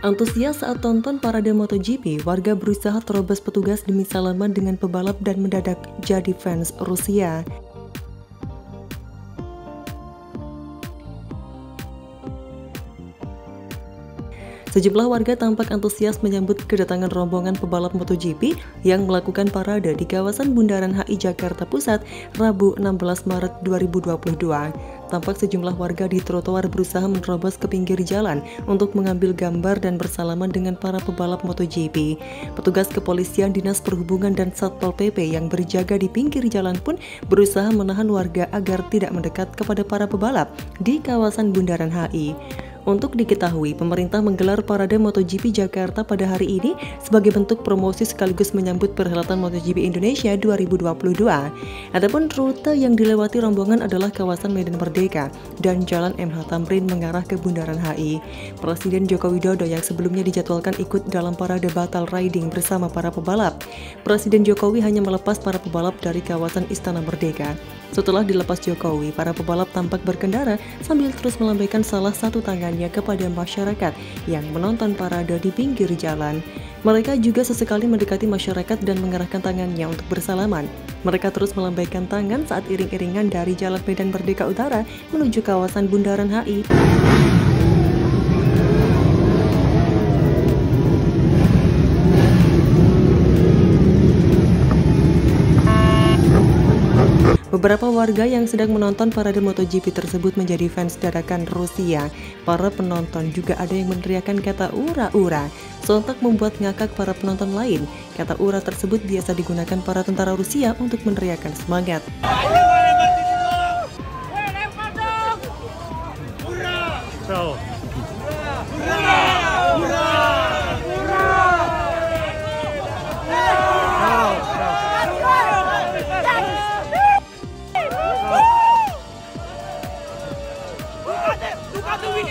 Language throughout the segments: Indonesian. Antusias saat tonton parade MotoGP, warga berusaha terobos petugas demi salaman dengan pebalap dan mendadak jadi fans Rusia. Sejumlah warga tampak antusias menyambut kedatangan rombongan pebalap MotoGP yang melakukan parade di kawasan Bundaran HI Jakarta Pusat, Rabu 16 Maret 2022. Tampak sejumlah warga di trotoar berusaha menerobos ke pinggir jalan untuk mengambil gambar dan bersalaman dengan para pebalap MotoGP. Petugas kepolisian, dinas perhubungan, dan Satpol PP yang berjaga di pinggir jalan pun berusaha menahan warga agar tidak mendekat kepada para pebalap di kawasan Bundaran HI. Untuk diketahui, pemerintah menggelar parade MotoGP Jakarta pada hari ini sebagai bentuk promosi sekaligus menyambut perhelatan MotoGP Indonesia 2022. Adapun rute yang dilewati rombongan adalah kawasan Medan Merdeka dan Jalan MH Thamrin mengarah ke Bundaran HI. Presiden Joko Widodo yang sebelumnya dijadwalkan ikut dalam parade battle riding bersama para pebalap. Presiden Jokowi hanya melepas para pebalap dari kawasan Istana Merdeka. Setelah dilepas Jokowi, para pebalap tampak berkendara sambil terus melambaikan salah satu tangannya kepada masyarakat yang menonton parade di pinggir jalan. Mereka juga sesekali mendekati masyarakat dan mengerahkan tangannya untuk bersalaman. Mereka terus melambaikan tangan saat iring-iringan dari Jalan Medan Merdeka Utara menuju kawasan Bundaran HI. Beberapa warga yang sedang menonton parade MotoGP tersebut menjadi fans dadakan Rusia. Para penonton juga ada yang meneriakkan kata "ura-ura". Sontak membuat ngakak para penonton lain. Kata "ura" tersebut biasa digunakan para tentara Rusia untuk meneriakkan semangat.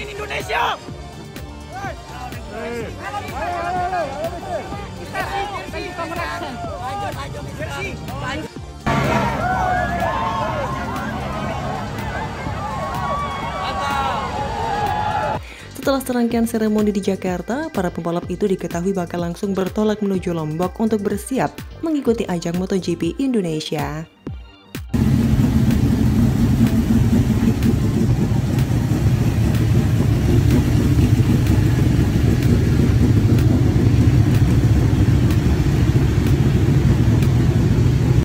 Indonesia. Setelah serangkaian seremoni di Jakarta, para pembalap itu diketahui bakal langsung bertolak menuju Lombok untuk bersiap mengikuti ajang MotoGP Indonesia.